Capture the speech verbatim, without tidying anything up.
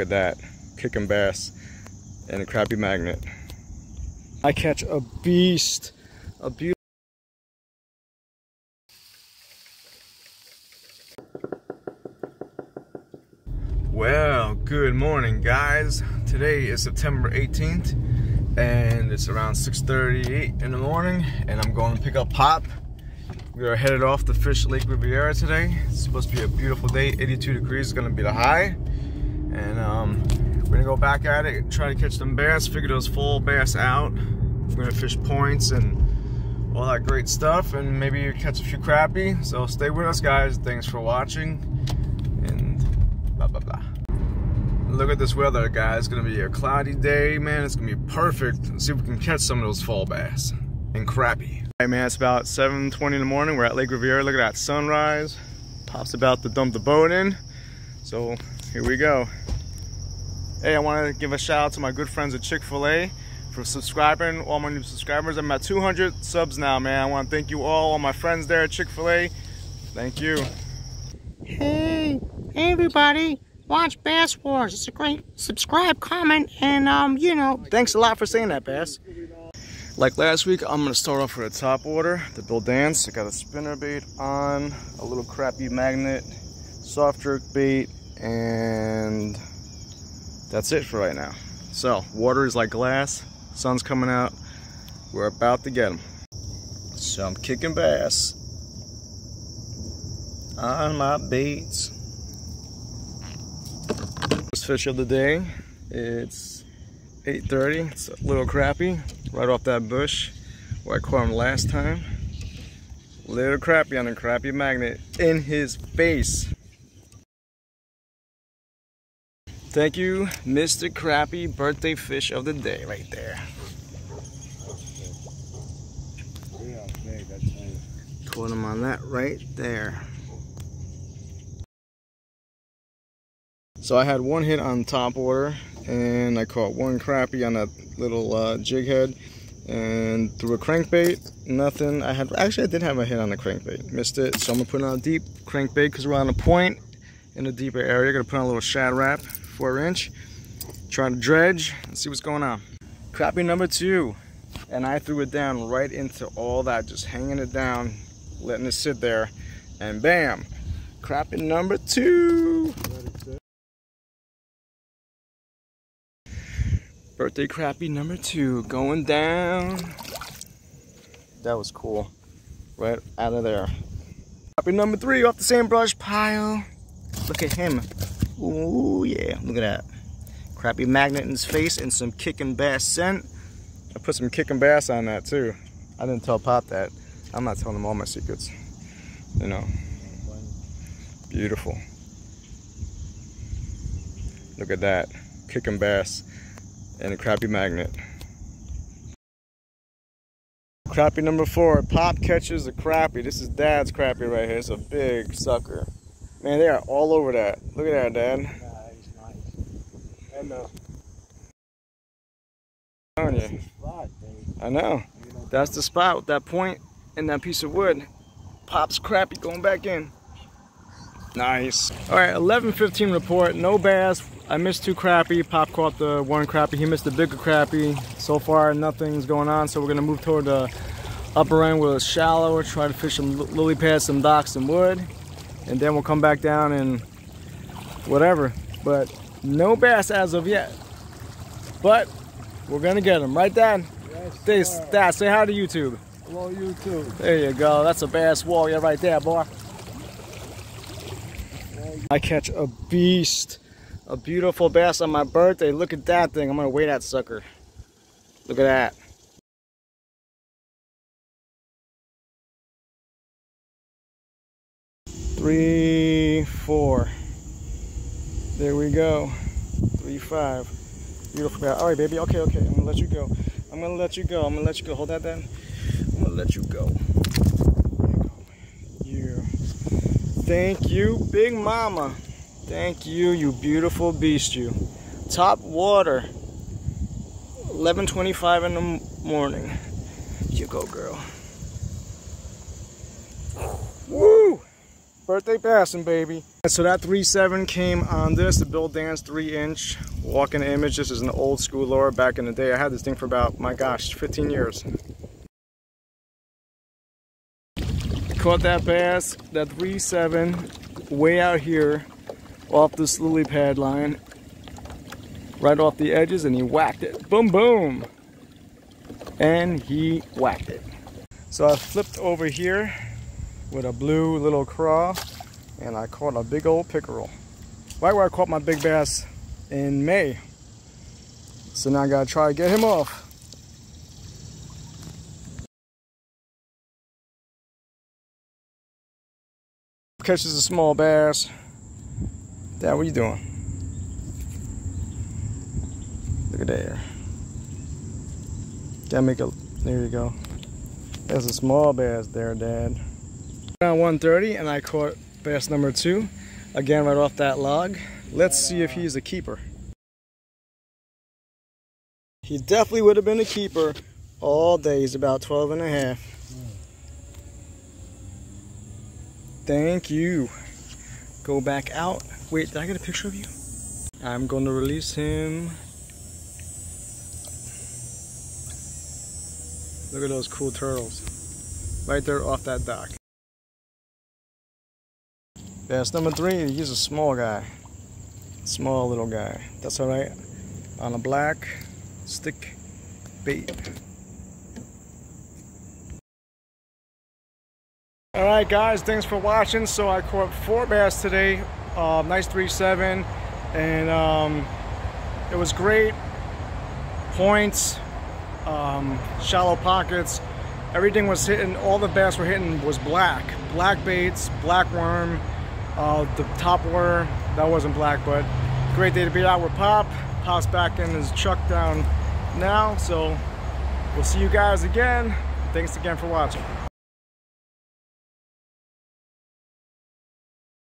Look at that, kicking bass and a crappie magnet. I catch a beast, a beautiful. Well, good morning, guys. Today is September eighteenth, and it's around six thirty-eight in the morning, and I'm going to pick up Pop. We are headed off to Fish Lake Riviera today. It's supposed to be a beautiful day. eighty-two degrees is going to be the high, and um, we're going to go back at it and try to catch some bass, figure those full bass out. We're going to fish points and all that great stuff, and maybe catch a few crappie. So stay with us, guys. Thanks for watching. Blah, blah, blah. Look at this weather, guys. It's gonna be a cloudy day, man. It's gonna be perfect. Let's see if we can catch some of those fall bass and crappie. All right, man, it's about seven twenty in the morning. We're at Lake Riviera. Look at that sunrise. Pop's about to dump the boat in. So here we go. Hey, I wanna give a shout out to my good friends at Chick-fil-A for subscribing, all my new subscribers. I'm at two hundred subs now, man. I wanna thank you all, all my friends there at Chick-fil-A. Thank you. Hey. Hey everybody, watch Bass Wars. It's a great subscribe, comment, and um, you know. Thanks a lot for saying that, Bass. Like last week, I'm gonna start off with a top order, the Bill Dance. I got a spinnerbait on, a little crappie magnet, soft jerk bait, and that's it for right now. So, water is like glass, sun's coming out, we're about to get them. So I'm kicking bass on my baits. Fish of the day. It's eight thirty. It's a little crappie right off that bush where I caught him last time. Little crappie on a crappie magnet in his face. Thank you, Mister Crappie, birthday fish of the day right there. Caught him on that right there. So I had one hit on top order, and I caught one crappie on that little uh, jig head, and through a crankbait, nothing. I had actually I did have a hit on the crankbait, missed it. So I'm gonna put on a deep crankbait because we're on a point in a deeper area. Gonna put on a little shad wrap, four inch, try to dredge and see what's going on. Crappie number two, and I threw it down right into all that, just hanging it down, letting it sit there, and bam, crappie number two. Birthday crappie number two, going down. That was cool. Right out of there. Crappie number three off the sandbrush pile. Look at him. Ooh, yeah, look at that. Crappie magnet in his face and some kicking bass scent. I put some kicking bass on that too. I didn't tell Pop that. I'm not telling him all my secrets. You know. Beautiful. Look at that, kicking bass. And a crappie magnet. Crappie number four. Pop catches a crappie. This is Dad's crappie right here. It's a big sucker. Man, they are all over that. Look at that, Dad. Nice, nice. And, uh, I'm telling you. I know. That's the spot with that point and that piece of wood. Pop's crappie going back in. Nice. All right, eleven fifteen report. No bass. I missed two crappie. Pop caught the one crappie. He missed the bigger crappie. So far, nothing's going on. So we're gonna move toward the upper end where it's shallower, try to fish some lily pads, some docks, some wood, and then we'll come back down and whatever. But no bass as of yet. But we're gonna get them, right, Dad? Yes, sir. Dad, say hi to YouTube. Hello, YouTube. There you go. That's a bass wall, yeah, right there, boy. I catch a beast. A beautiful bass on my birthday. Look at that thing. I'm gonna weigh that sucker. Look at that. Three, four. There we go. Three, five. Beautiful bass. All right, baby. Okay, okay. I'm gonna let you go. I'm gonna let you go. I'm gonna let you go. Hold that then. I'm gonna let you go. You. Yeah. Thank you, Big Mama. Thank you, you beautiful beast, you. Top water, eleven twenty-five in the morning. You go, girl. Woo! Birthday passing, baby. So that three seven came on this, the Bill Dance three inch walking image. This is an old school lure. Back in the day, I had this thing for about, my gosh, fifteen years. Caught that bass, that three seven, way out here off this lily pad line, right off the edges, and he whacked it. Boom, boom! And he whacked it. So I flipped over here with a blue little craw, and I caught a big old pickerel. Right where I caught my big bass in May. So now I gotta try to get him off. Catches a small bass. Dad, what are you doing? Look at there. Gotta make a, there you go. There's a small bass there, Dad. Around one thirty, and I caught bass number two, again right off that log. Let's see if he's a keeper. He definitely would have been a keeper all day. He's about twelve and a half. Thank you. Go back out. Wait, did I get a picture of you? I'm going to release him. Look at those cool turtles. Right there off that dock. Bass number three, he's a small guy. Small little guy. That's alright. On a black stick bait. Alright guys, thanks for watching. So I caught four bass today. Uh, nice three seven. And um, it was great. Points, um, shallow pockets. Everything was hitting, all the bass were hitting was black. Black baits, black worm. Uh, the top water, that wasn't black, but great day to be out with Pop. Pop's back in his chuck down now, so we'll see you guys again. Thanks again for watching.